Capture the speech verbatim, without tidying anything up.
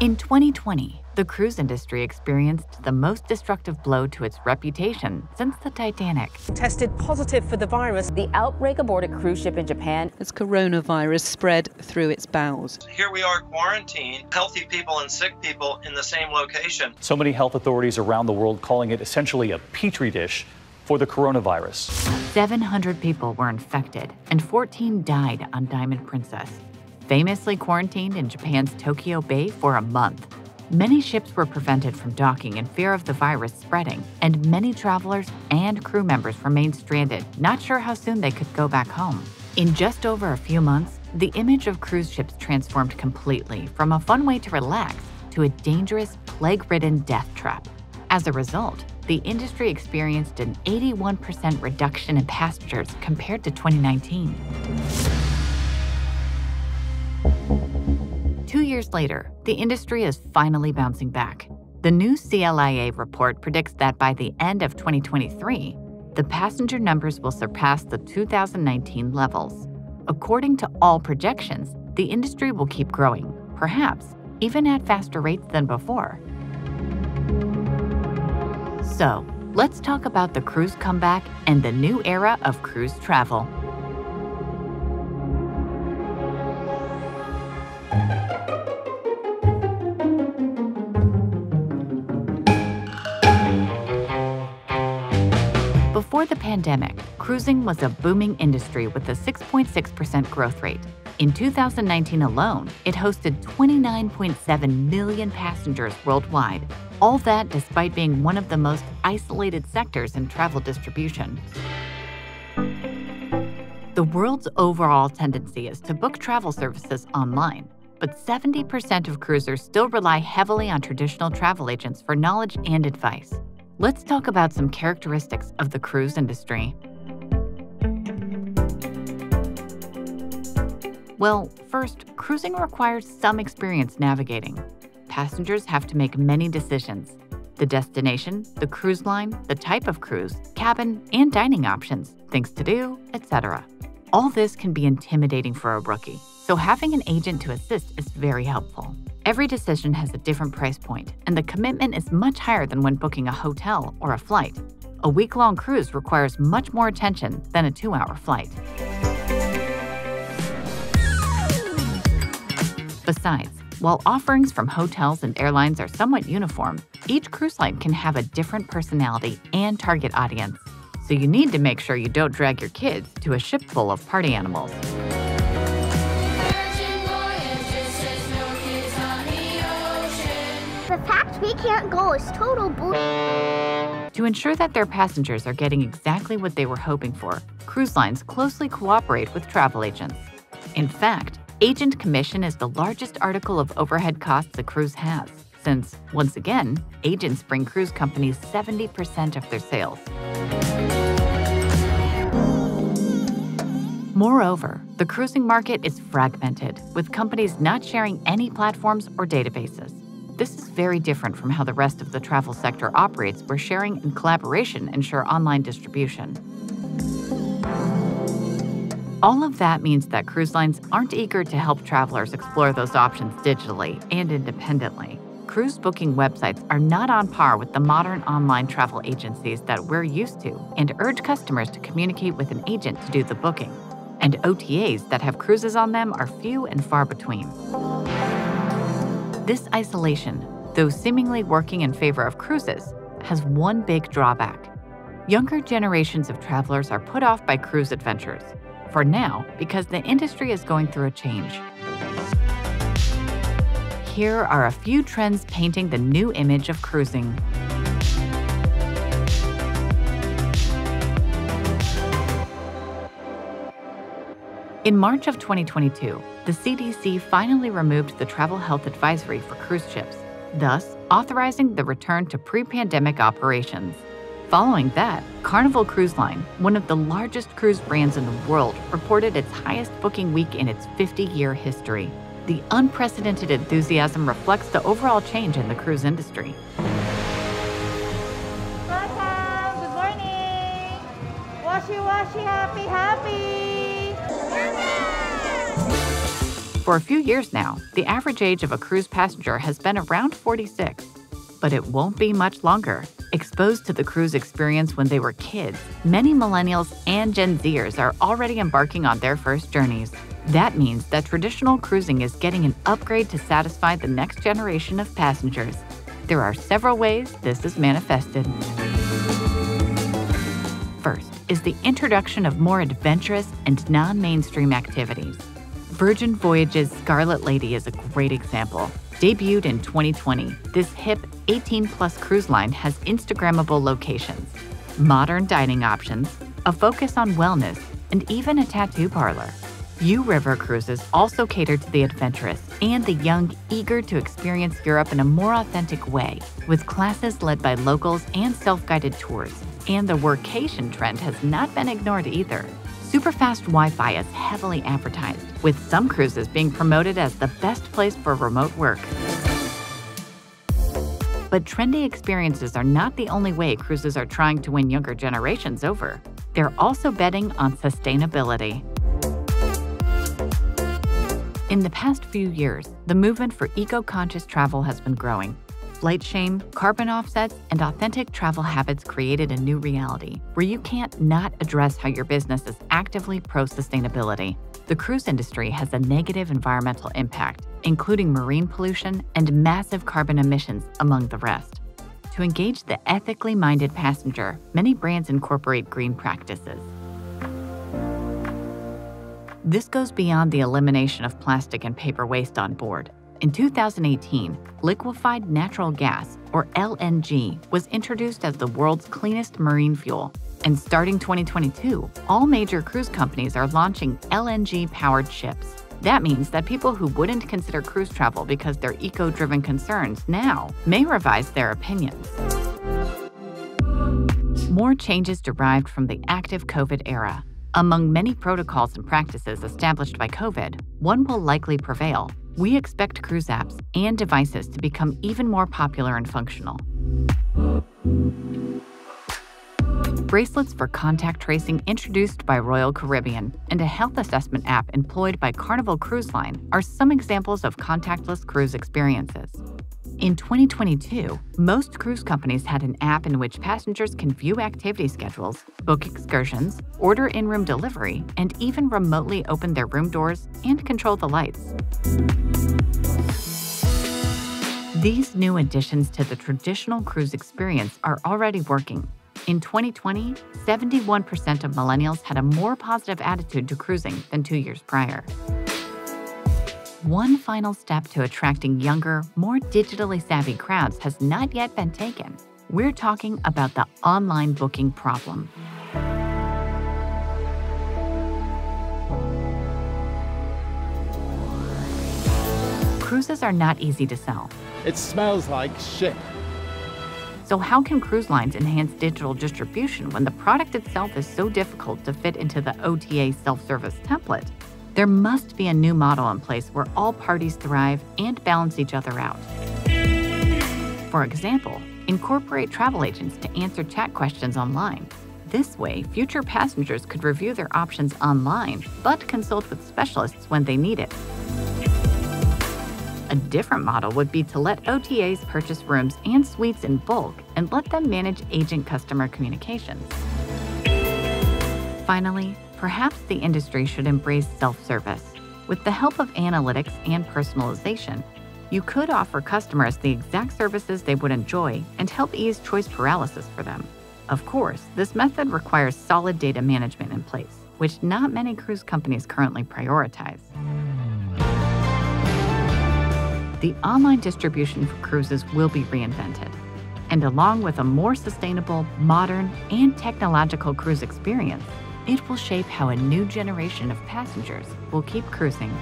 In twenty twenty, the cruise industry experienced the most destructive blow to its reputation since the Titanic. Tested positive for the virus. The outbreak aboard a cruise ship in Japan. As coronavirus spread through its bowels. Here we are quarantined, healthy people and sick people in the same location. So many health authorities around the world calling it essentially a petri dish for the coronavirus. seven hundred people were infected and fourteen died on Diamond Princess. Famously quarantined in Japan's Tokyo Bay for a month. Many ships were prevented from docking in fear of the virus spreading, and many travelers and crew members remained stranded, not sure how soon they could go back home. In just over a few months, the image of cruise ships transformed completely from a fun way to relax to a dangerous, plague-ridden death trap. As a result, the industry experienced an eighty-one percent reduction in passengers compared to twenty nineteen. Two years later, the industry is finally bouncing back. The new C L I A report predicts that by the end of twenty twenty-three, the passenger numbers will surpass the two thousand nineteen levels. According to all projections, the industry will keep growing, perhaps even at faster rates than before. So, let's talk about the cruise comeback and the new era of cruise travel. Before the pandemic, cruising was a booming industry with a six point six percent growth rate. In two thousand nineteen alone, it hosted twenty-nine point seven million passengers worldwide, all that despite being one of the most isolated sectors in travel distribution. The world's overall tendency is to book travel services online, but seventy percent of cruisers still rely heavily on traditional travel agents for knowledge and advice. Let's talk about some characteristics of the cruise industry. Well, first, cruising requires some experience navigating. Passengers have to make many decisions: the destination, the cruise line, the type of cruise, cabin, and dining options, things to do, et cetera. All this can be intimidating for a rookie, so having an agent to assist is very helpful. Every decision has a different price point, and the commitment is much higher than when booking a hotel or a flight. A week-long cruise requires much more attention than a two-hour flight. Besides, while offerings from hotels and airlines are somewhat uniform, each cruise line can have a different personality and target audience, so you need to make sure you don't drag your kids to a ship full of party animals. The fact we can't go is total bull. To ensure that their passengers are getting exactly what they were hoping for, cruise lines closely cooperate with travel agents. In fact, agent commission is the largest article of overhead costs a cruise has, since, once again, agents bring cruise companies seventy percent of their sales. Moreover, the cruising market is fragmented, with companies not sharing any platforms or databases. This is very different from how the rest of the travel sector operates, where sharing and collaboration ensure online distribution. All of that means that cruise lines aren't eager to help travelers explore those options digitally and independently. Cruise booking websites are not on par with the modern online travel agencies that we're used to, and urge customers to communicate with an agent to do the booking. And O T As that have cruises on them are few and far between. This isolation, though seemingly working in favor of cruises, has one big drawback. Younger generations of travelers are put off by cruise adventures, for now, because the industry is going through a change. Here are a few trends painting the new image of cruising. In March of twenty twenty-two, the C D C finally removed the travel health advisory for cruise ships, thus authorizing the return to pre-pandemic operations. Following that, Carnival Cruise Line, one of the largest cruise brands in the world, reported its highest booking week in its fifty-year history. The unprecedented enthusiasm reflects the overall change in the cruise industry. Welcome, good morning. Washi, washi, happy, happy. For a few years now, the average age of a cruise passenger has been around forty-six. But it won't be much longer. Exposed to the cruise experience when they were kids, many millennials and Gen Zers are already embarking on their first journeys. That means that traditional cruising is getting an upgrade to satisfy the next generation of passengers. There are several ways this is manifested. First is the introduction of more adventurous and non-mainstream activities. Virgin Voyages' Scarlet Lady is a great example. Debuted in twenty twenty, this hip eighteen plus cruise line has Instagrammable locations, modern dining options, a focus on wellness, and even a tattoo parlor. U River Cruises also cater to the adventurous and the young eager to experience Europe in a more authentic way, with classes led by locals and self-guided tours. And the workation trend has not been ignored either. Superfast Wi-Fi is heavily advertised, with some cruises being promoted as the best place for remote work. But trendy experiences are not the only way cruises are trying to win younger generations over. They're also betting on sustainability. In the past few years, the movement for eco-conscious travel has been growing. Flight shame, carbon offsets, and authentic travel habits created a new reality where you can't not address how your business is actively pro-sustainability. The cruise industry has a negative environmental impact, including marine pollution and massive carbon emissions, among the rest. To engage the ethically minded passenger, many brands incorporate green practices. This goes beyond the elimination of plastic and paper waste on board. In two thousand eighteen, liquefied natural gas, or L N G, was introduced as the world's cleanest marine fuel. And starting twenty twenty-two, all major cruise companies are launching L N G-powered ships. That means that people who wouldn't consider cruise travel because they're eco-driven concerns now may revise their opinions. More changes derived from the active COVID era. Among many protocols and practices established by COVID, one will likely prevail. We expect cruise apps and devices to become even more popular and functional. Bracelets for contact tracing introduced by Royal Caribbean and a health assessment app employed by Carnival Cruise Line are some examples of contactless cruise experiences. In twenty twenty-two, most cruise companies had an app in which passengers can view activity schedules, book excursions, order in-room delivery, and even remotely open their room doors and control the lights. These new additions to the traditional cruise experience are already working. In twenty twenty, seventy-one percent of millennials had a more positive attitude to cruising than two years prior. One final step to attracting younger, more digitally savvy crowds has not yet been taken. We're talking about the online booking problem. Cruises are not easy to sell. It smells like shit. So how can cruise lines enhance digital distribution when the product itself is so difficult to fit into the O T A self-service template? There must be a new model in place where all parties thrive and balance each other out. For example, incorporate travel agents to answer chat questions online. This way, future passengers could review their options online, but consult with specialists when they need it. A different model would be to let O T As purchase rooms and suites in bulk and let them manage agent-customer communications. Finally, perhaps the industry should embrace self-service. With the help of analytics and personalization, you could offer customers the exact services they would enjoy and help ease choice paralysis for them. Of course, this method requires solid data management in place, which not many cruise companies currently prioritize. The online distribution for cruises will be reinvented. And along with a more sustainable, modern, and technological cruise experience, it will shape how a new generation of passengers will keep cruising.